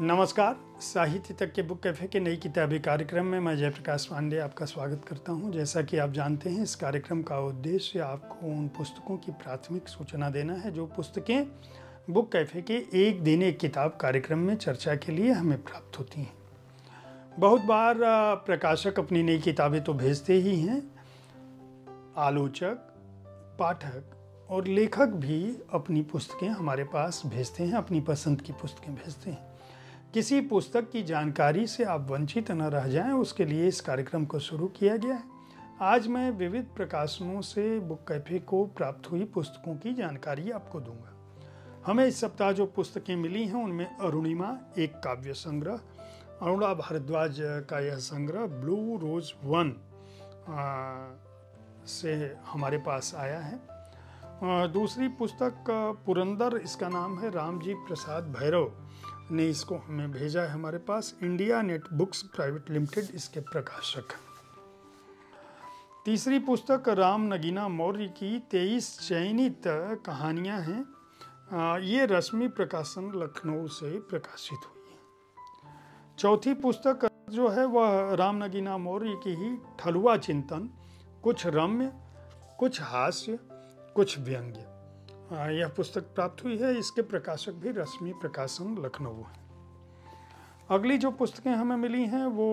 नमस्कार, साहित्य तक के बुक कैफे के नई किताबी कार्यक्रम में मैं जय प्रकाश पांडे आपका स्वागत करता हूं। जैसा कि आप जानते हैं, इस कार्यक्रम का उद्देश्य आपको उन पुस्तकों की प्राथमिक सूचना देना है जो पुस्तकें बुक कैफे के एक दिन एक किताब कार्यक्रम में चर्चा के लिए हमें प्राप्त होती हैं। बहुत बार प्रकाशक अपनी नई किताबें तो भेजते ही हैं, आलोचक, पाठक और लेखक भी अपनी पुस्तकें हमारे पास भेजते हैं, अपनी पसंद की पुस्तकें भेजते हैं। किसी पुस्तक की जानकारी से आप वंचित न रह जाएं, उसके लिए इस कार्यक्रम को शुरू किया गया है। आज मैं विविध प्रकाशनों से बुक कैफे को प्राप्त हुई पुस्तकों की जानकारी आपको दूंगा। हमें इस सप्ताह जो पुस्तकें मिली हैं उनमें अरुणिमा एक काव्य संग्रह, अरुणा भारद्वाज का यह संग्रह ब्लू रोज वन से हमारे पास आया है। दूसरी पुस्तक पुरंदर, इसका नाम है, रामजी प्रसाद भैरव ने इसको हमें भेजा है। हमारे पास India net books private limited इसके प्रकाशक। तीसरी पुस्तक राम नगीना मौर्य की 23 चयनित कहानियां हैं, ये रश्मि प्रकाशन लखनऊ से प्रकाशित हुई है। चौथी पुस्तक जो है वह राम नगीना मौर्य की ही ठलुआ चिंतन, कुछ रम्य, कुछ हास्य, कुछ व्यंग्य, यह पुस्तक प्राप्त हुई है। इसके प्रकाशक भी रश्मि प्रकाशन लखनऊ है। अगली जो पुस्तकें हमें मिली हैं वो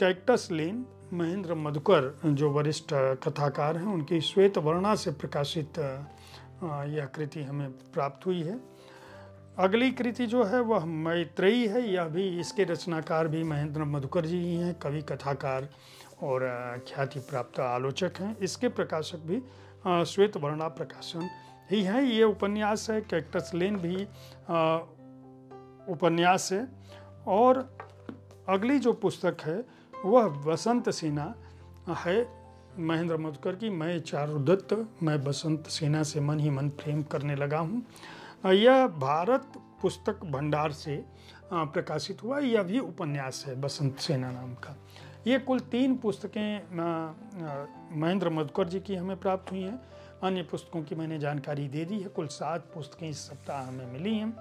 कैक्टस लेन, महेंद्र मधुकर जो वरिष्ठ कथाकार हैं उनकी श्वेतवर्णा से प्रकाशित यह कृति हमें प्राप्त हुई है। अगली कृति जो है वह मैत्रेयी है, यह भी, इसके रचनाकार भी महेंद्र मधुकर जी ही हैं, कवि, कथाकार और ख्याति प्राप्त आलोचक हैं। इसके प्रकाशक भी श्वेतवर्णा प्रकाशन ही है। ये उपन्यास है, कैक्टस लेन भी उपन्यास है। और अगली जो पुस्तक है वह वसंत सेना है, महेंद्र मधुकर की, मैं चारुदत्त, मैं वसंत सेना से मन ही मन प्रेम करने लगा हूँ। यह भारत पुस्तक भंडार से प्रकाशित हुआ, यह भी उपन्यास है वसंत सेना नाम का। ये कुल तीन पुस्तकें महेंद्र मधुकर जी की हमें प्राप्त हुई हैं। अन्य पुस्तकों की मैंने जानकारी दे दी है। कुल 7 पुस्तकें इस सप्ताह हमें मिली हैं।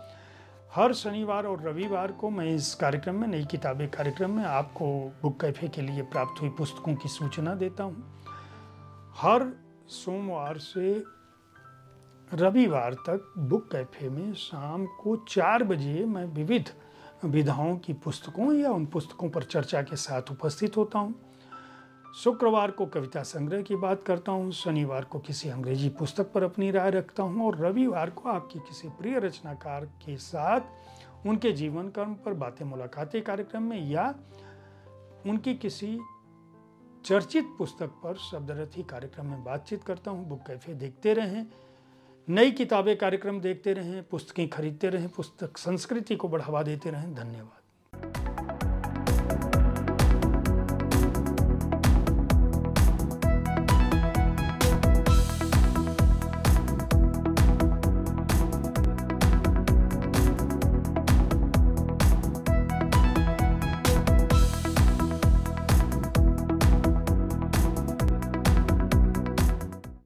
हर शनिवार और रविवार को मैं इस कार्यक्रम में, नई किताबें कार्यक्रम में, आपको बुक कैफे के लिए प्राप्त हुई पुस्तकों की सूचना देता हूं। हर सोमवार से रविवार तक बुक कैफे में शाम को 4 बजे मैं विविध विधाओं की पुस्तकों या उन पुस्तकों पर चर्चा के साथ उपस्थित होता हूँ। शुक्रवार को कविता संग्रह की बात करता हूँ, शनिवार को किसी अंग्रेजी पुस्तक पर अपनी राय रखता हूँ और रविवार को आपकी किसी प्रिय रचनाकार के साथ उनके जीवन कर्म पर बातें मुलाकातें कार्यक्रम में या उनकी किसी चर्चित पुस्तक पर शब्दरथी कार्यक्रम में बातचीत करता हूँ। बुक कैफे देखते रहें, नई किताबें कार्यक्रम देखते रहें, पुस्तकें खरीदते रहें, पुस्तक संस्कृति को बढ़ावा देते रहें। धन्यवाद।